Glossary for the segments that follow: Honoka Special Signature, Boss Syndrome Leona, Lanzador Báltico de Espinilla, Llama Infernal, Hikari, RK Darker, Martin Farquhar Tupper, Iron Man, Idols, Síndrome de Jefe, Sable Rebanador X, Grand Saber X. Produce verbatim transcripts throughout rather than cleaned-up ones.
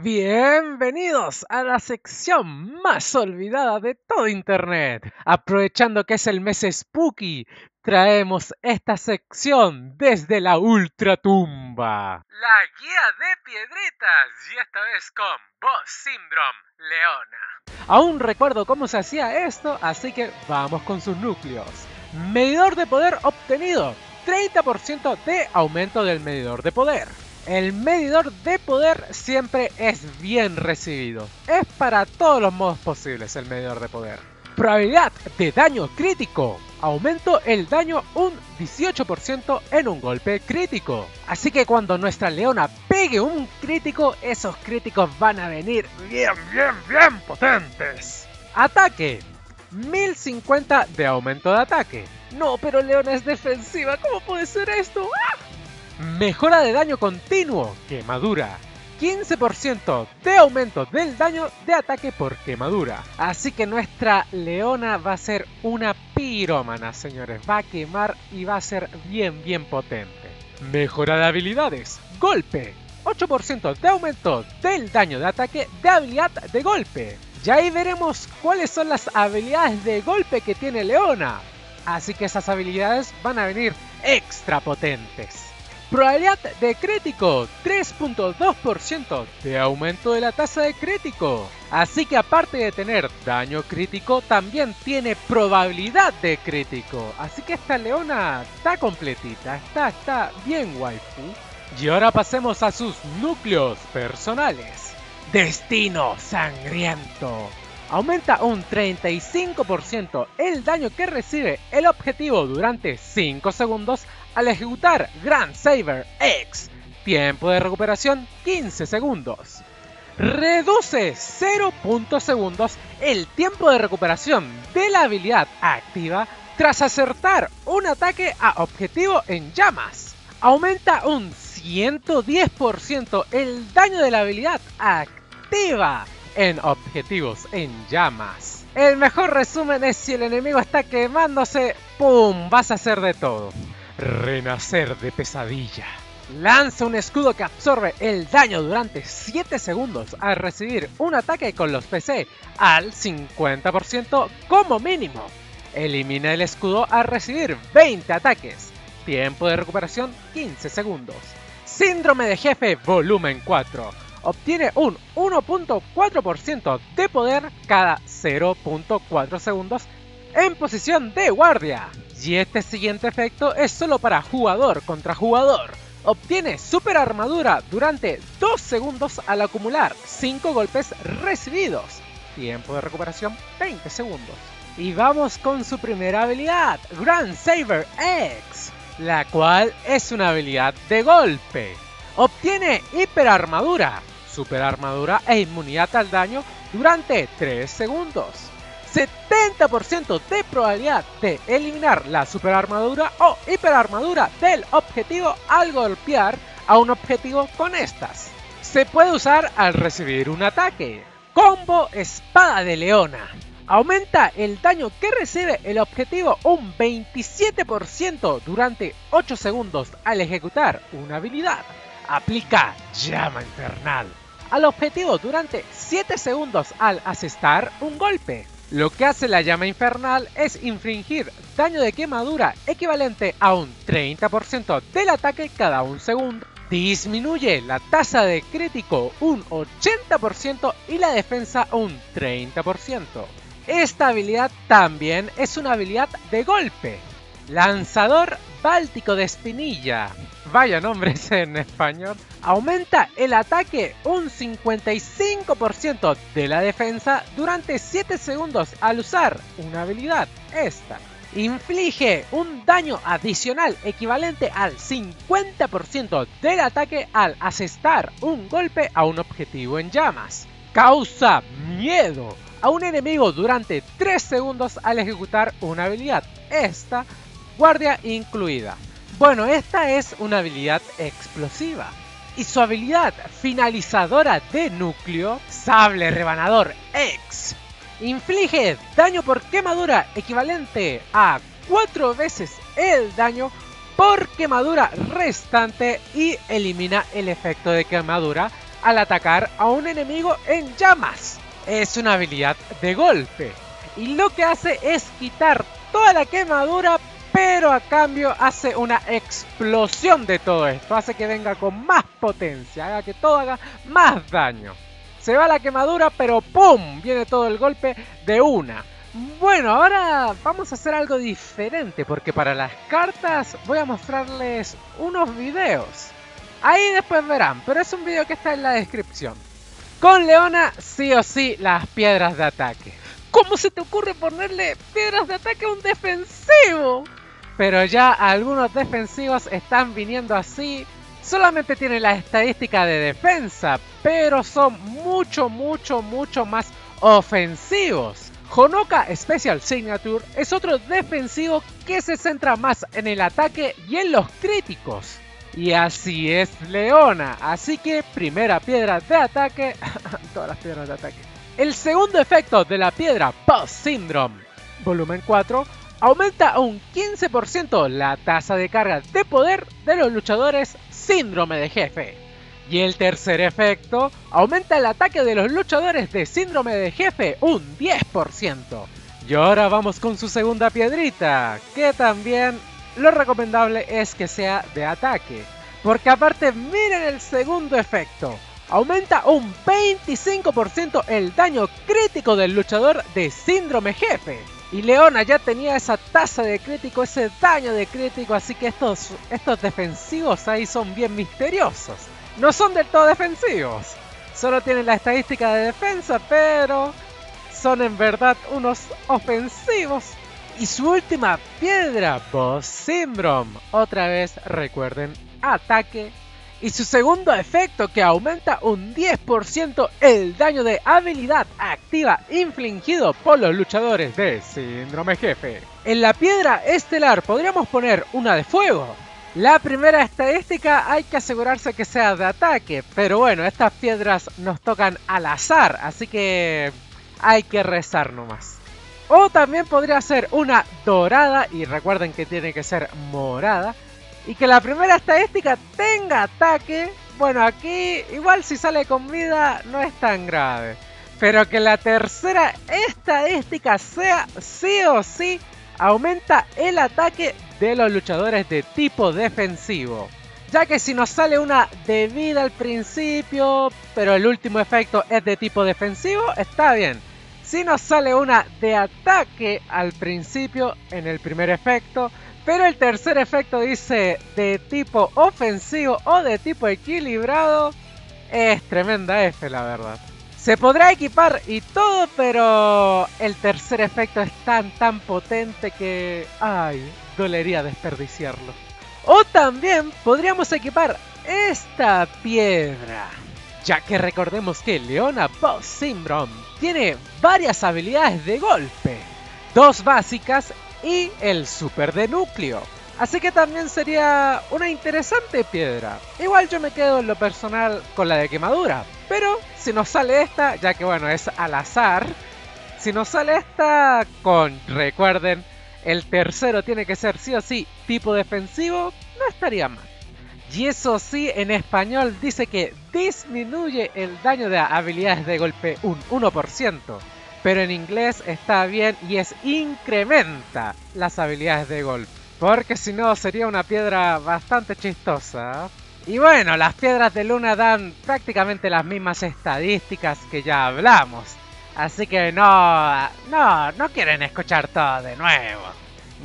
Bienvenidos a la sección más olvidada de todo internet. Aprovechando que es el mes spooky, traemos esta sección desde la ultratumba. La guía de piedritas y esta vez con Boss Syndrome Leona. Aún recuerdo cómo se hacía esto, así que vamos con sus núcleos. Medidor de poder obtenido, treinta por ciento de aumento del medidor de poder. El medidor de poder siempre es bien recibido. Es para todos los modos posibles el medidor de poder. Probabilidad de daño crítico. Aumento el daño un dieciocho por ciento en un golpe crítico. Así que cuando nuestra leona pegue un crítico, esos críticos van a venir bien, bien, bien potentes. Ataque. mil cincuenta de aumento de ataque. No, pero leona es defensiva. ¿Cómo puede ser esto? ¡Ah! Mejora de daño continuo, quemadura, quince por ciento de aumento del daño de ataque por quemadura. Así que nuestra leona va a ser una pirómana, señores, va a quemar y va a ser bien bien potente. Mejora de habilidades, golpe, ocho por ciento de aumento del daño de ataque de habilidad de golpe. Y ahí veremos cuáles son las habilidades de golpe que tiene leona. Así que esas habilidades van a venir extra potentes. Probabilidad de crítico, tres punto dos por ciento de aumento de la tasa de crítico. Así que aparte de tener daño crítico, también tiene probabilidad de crítico. Así que esta leona está completita, está, está bien waifu. Y ahora pasemos a sus núcleos personales. Destino sangriento. Aumenta un treinta y cinco por ciento el daño que recibe el objetivo durante cinco segundos al ejecutar Grand Saber X. Tiempo de recuperación quince segundos. Reduce cero punto segundos el tiempo de recuperación de la habilidad activa tras acertar un ataque a objetivo en llamas. Aumenta un ciento diez por ciento el daño de la habilidad activa en objetivos en llamas. El mejor resumen es: si el enemigo está quemándose, ¡pum!, vas a hacer de todo. Renacer de pesadilla. Lanza un escudo que absorbe el daño durante siete segundos al recibir un ataque con los P C al cincuenta por ciento como mínimo. Elimina el escudo al recibir veinte ataques. Tiempo de recuperación quince segundos. Síndrome de Jefe volumen cuatro. Obtiene un uno punto cuatro por ciento de poder cada cero punto cuatro segundos en posición de guardia. Y este siguiente efecto es solo para jugador contra jugador. Obtiene super armadura durante dos segundos al acumular cinco golpes recibidos. Tiempo de recuperación veinte segundos. Y vamos con su primera habilidad, Grand Saber X, la cual es una habilidad de golpe. Obtiene hiperarmadura, superarmadura e inmunidad al daño durante tres segundos. setenta por ciento de probabilidad de eliminar la superarmadura o hiperarmadura del objetivo al golpear a un objetivo con estas. Se puede usar al recibir un ataque. Combo Espada de Leona. Aumenta el daño que recibe el objetivo un veintisiete por ciento durante ocho segundos al ejecutar una habilidad. Aplica Llama Infernal al objetivo durante siete segundos al asestar un golpe. Lo que hace la Llama Infernal es infligir daño de quemadura equivalente a un treinta por ciento del ataque cada un segundo. Disminuye la tasa de crítico un ochenta por ciento y la defensa un treinta por ciento. Esta habilidad también es una habilidad de golpe. Lanzador Báltico de Espinilla. Vaya nombres en español. Aumenta el ataque un cincuenta y cinco por ciento de la defensa durante siete segundos al usar una habilidad, esta. Inflige un daño adicional equivalente al cincuenta por ciento del ataque al asestar un golpe a un objetivo en llamas. Causa miedo a un enemigo durante tres segundos al ejecutar una habilidad, esta, guardia incluida. Bueno, esta es una habilidad explosiva. Y su habilidad finalizadora de núcleo, Sable Rebanador X, inflige daño por quemadura equivalente a cuatro veces el daño por quemadura restante y elimina el efecto de quemadura al atacar a un enemigo en llamas. Es una habilidad de golpe y lo que hace es quitar toda la quemadura, pero a cambio hace una explosión de todo esto, hace que venga con más potencia, haga que todo haga más daño. Se va la quemadura, pero ¡pum! Viene todo el golpe de una. Bueno, ahora vamos a hacer algo diferente, porque para las cartas voy a mostrarles unos videos. Ahí después verán, pero es un video que está en la descripción. Con Leona sí o sí las piedras de ataque. ¿Cómo se te ocurre ponerle piedras de ataque a un defensivo? Pero ya algunos defensivos están viniendo así. Solamente tienen la estadística de defensa, pero son mucho, mucho, mucho más ofensivos. Honoka Special Signature es otro defensivo que se centra más en el ataque y en los críticos. Y así es Leona, así que primera piedra de ataque, todas las piedras de ataque. El segundo efecto de la piedra Boss Syndrome, volumen cuatro, aumenta un quince por ciento la tasa de carga de poder de los luchadores Síndrome de Jefe. Y el tercer efecto, aumenta el ataque de los luchadores de Síndrome de Jefe un diez por ciento. Y ahora vamos con su segunda piedrita, que también lo recomendable es que sea de ataque. Porque aparte miren el segundo efecto, aumenta un veinticinco por ciento el daño crítico del luchador de Síndrome Jefe. Y Leona ya tenía esa tasa de crítico, ese daño de crítico, así que estos, estos defensivos ahí son bien misteriosos. No son del todo defensivos, solo tienen la estadística de defensa, pero son en verdad unos ofensivos. Y su última piedra, Boss Syndrome, otra vez recuerden, ataque. Y su segundo efecto que aumenta un diez por ciento el daño de habilidad activa infligido por los luchadores de Síndrome Jefe. En la piedra estelar podríamos poner una de fuego. La primera estadística hay que asegurarse que sea de ataque, pero bueno, estas piedras nos tocan al azar, así que hay que rezar nomás. O también podría ser una dorada, y recuerden que tiene que ser morada, y que la primera estadística tenga ataque. Bueno, aquí igual si sale con vida no es tan grave, pero que la tercera estadística sea sí o sí aumenta el ataque de los luchadores de tipo defensivo, ya que si nos sale una de vida al principio pero el último efecto es de tipo defensivo, está bien. Si nos sale una de ataque al principio en el primer efecto pero el tercer efecto dice de tipo ofensivo o de tipo equilibrado, es tremenda F la verdad. Se podrá equipar y todo, pero el tercer efecto es tan tan potente que ay, dolería desperdiciarlo. O también podríamos equipar esta piedra, ya que recordemos que Leona Boss Syndrome tiene varias habilidades de golpe, dos básicas y el super de núcleo, así que también sería una interesante piedra. Igual yo me quedo en lo personal con la de quemadura, pero si nos sale esta, ya que bueno es al azar, si nos sale esta con, recuerden, el tercero tiene que ser sí o sí tipo defensivo, no estaría mal. Y eso sí, en español dice que disminuye el daño de habilidades de golpe un uno por ciento, pero en inglés está bien y es incrementa las habilidades de golpe, porque si no sería una piedra bastante chistosa. Y bueno, las piedras de Luna dan prácticamente las mismas estadísticas que ya hablamos, así que no, no, no quieren escuchar todo de nuevo.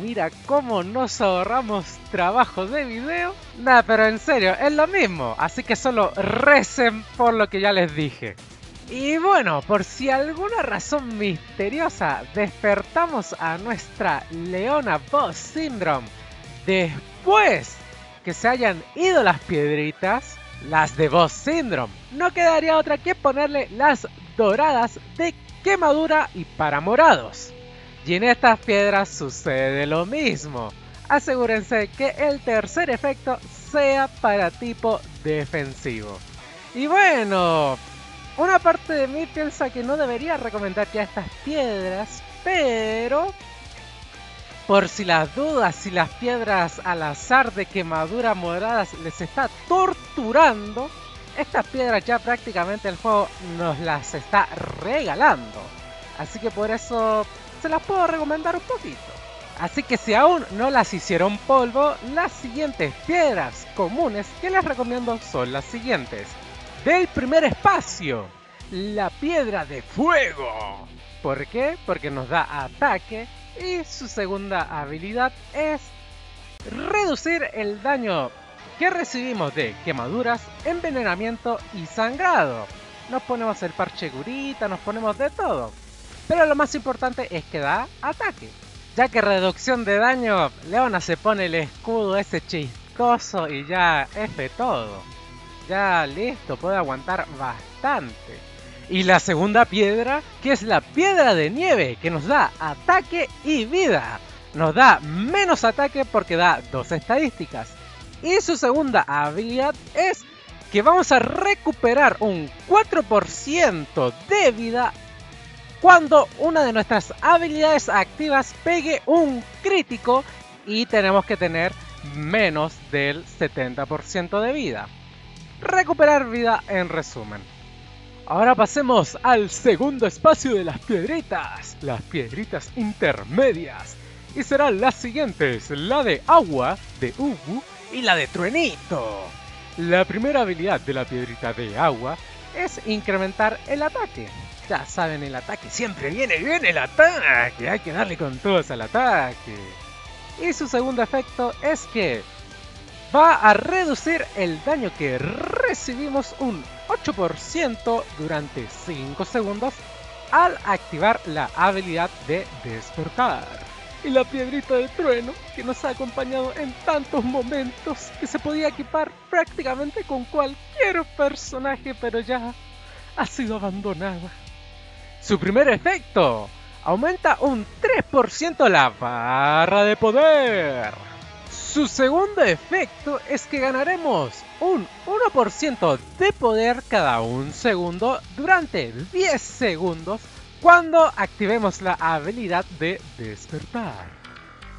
Mira cómo nos ahorramos trabajo de video. Nah, pero en serio, es lo mismo, así que solo recen por lo que ya les dije. Y bueno, por si alguna razón misteriosa despertamos a nuestra Leona Boss Syndrome después que se hayan ido las piedritas, las de Boss Syndrome, no quedaría otra que ponerle las doradas de quemadura y para morados. Y en estas piedras sucede lo mismo, asegúrense que el tercer efecto sea para tipo defensivo. Y bueno, una parte de mí piensa que no debería recomendar ya estas piedras, pero por si las dudas, si las piedras al azar de quemadura moradas les está torturando, Estas piedras ya prácticamente el juego nos las está regalando, así que por eso se las puedo recomendar un poquito. Así que si aún no las hicieron polvo, las siguientes piedras comunes que les recomiendo son las siguientes. Del primer espacio, la piedra de fuego. ¿Por qué? Porque nos da ataque y su segunda habilidad es reducir el daño que recibimos de quemaduras, envenenamiento y sangrado. Nos ponemos el parche curita, nos ponemos de todo, pero lo más importante es que da ataque. Ya que reducción de daño, Leona se pone el escudo ese chistoso y ya F todo. Ya listo, puede aguantar bastante. Y la segunda piedra, que es la piedra de nieve, que nos da ataque y vida. Nos da menos ataque porque da dos estadísticas. Y su segunda habilidad es que vamos a recuperar un cuatro por ciento de vida cuando una de nuestras habilidades activas pegue un crítico, y tenemos que tener menos del setenta por ciento de vida. Recuperar vida, en resumen. Ahora pasemos al segundo espacio de las piedritas, las piedritas intermedias. Y serán las siguientes, la de agua, de Ubu, y la de truenito. La primera habilidad de la piedrita de agua es incrementar el ataque. Ya saben, el ataque siempre viene bien, el ataque, hay que darle con todos al ataque. Y su segundo efecto es que va a reducir el daño que recibimos un ocho por ciento durante cinco segundos al activar la habilidad de despertar. Y la piedrita de trueno, que nos ha acompañado en tantos momentos, que se podía equipar prácticamente con cualquier personaje, pero ya ha sido abandonada. Su primer efecto, aumenta un tres por ciento la barra de poder. Su segundo efecto es que ganaremos un uno por ciento de poder cada un segundo durante diez segundos cuando activemos la habilidad de despertar.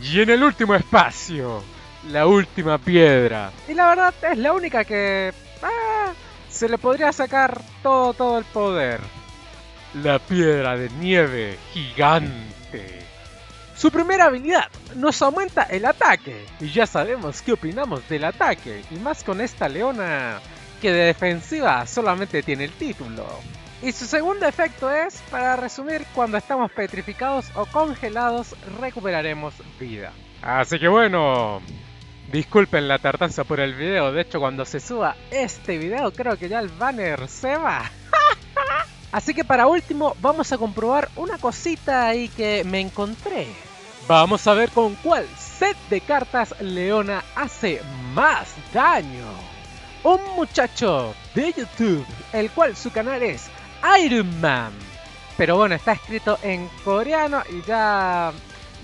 Y en el último espacio, la última piedra, y la verdad es la única que ah, se le podría sacar todo, todo el poder, la piedra de nieve gigante. Su primera habilidad nos aumenta el ataque, y ya sabemos qué opinamos del ataque, y más con esta Leona que de defensiva solamente tiene el título. Y su segundo efecto es, para resumir, cuando estamos petrificados o congelados, recuperaremos vida. Así que bueno, disculpen la tardanza por el video, de hecho cuando se suba este video creo que ya el banner se va. Así que para último vamos a comprobar una cosita ahí que me encontré. Vamos a ver con cuál set de cartas Leona hace más daño. Un muchacho de YouTube, el cual su canal es Iron Man, pero bueno, está escrito en coreano y ya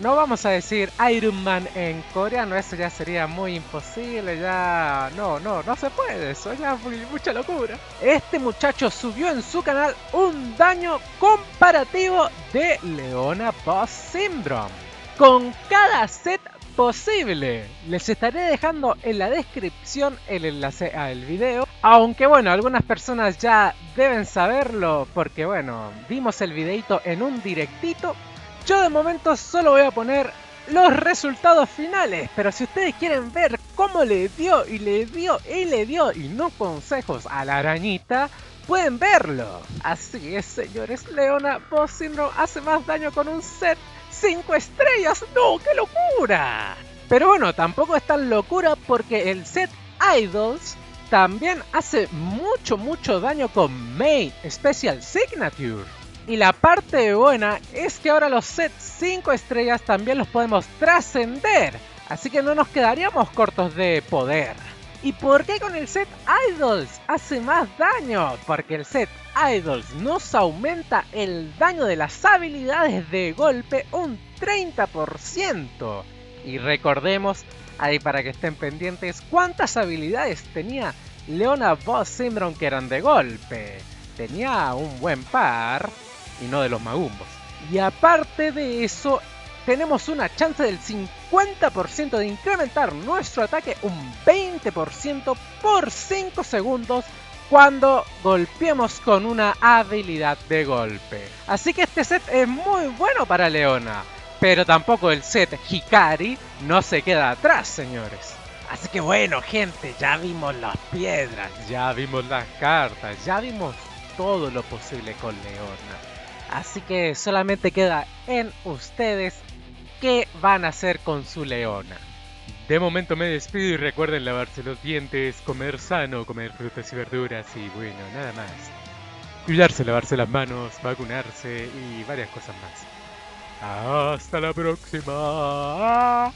no vamos a decir Iron Man en coreano, eso ya sería muy imposible, ya no, no, no se puede, eso ya es mucha locura. Este muchacho subió en su canal un daño comparativo de Leona Boss Syndrome, con cada set posible. Les estaré dejando en la descripción el enlace al video, aunque bueno, algunas personas ya deben saberlo porque bueno, vimos el videito en un directito. Yo de momento solo voy a poner los resultados finales, pero si ustedes quieren ver cómo le dio y le dio y le dio y no consejos a la arañita, pueden verlo. Así es, señores, Leona Boss Syndrome hace más daño con un set cinco estrellas, ¡no! ¡Qué locura! Pero bueno, tampoco es tan locura porque el set Idols también hace mucho, mucho daño con Main Special Signature. Y la parte buena es que ahora los sets cinco estrellas también los podemos trascender, así que no nos quedaríamos cortos de poder. ¿Y por qué con el set Idols hace más daño? Porque el set Idols nos aumenta el daño de las habilidades de golpe un treinta por ciento. Y recordemos, ahí para que estén pendientes, cuántas habilidades tenía Leona Boss Syndrome que eran de golpe. Tenía un buen par, y no de los magumbos. Y aparte de eso, tenemos una chance del cincuenta por ciento de incrementar nuestro ataque un veinte por ciento por cinco segundos cuando golpeemos con una habilidad de golpe. Así que este set es muy bueno para Leona, pero tampoco el set Hikari no se queda atrás, señores. Así que bueno, gente, ya vimos las piedras, ya vimos las cartas, ya vimos todo lo posible con Leona. Así que solamente queda en ustedes qué van a hacer con su Leona. De momento me despido y recuerden lavarse los dientes, comer sano, comer frutas y verduras y bueno, nada más. Cuidarse, lavarse las manos, vacunarse y varias cosas más. ¡Hasta la próxima!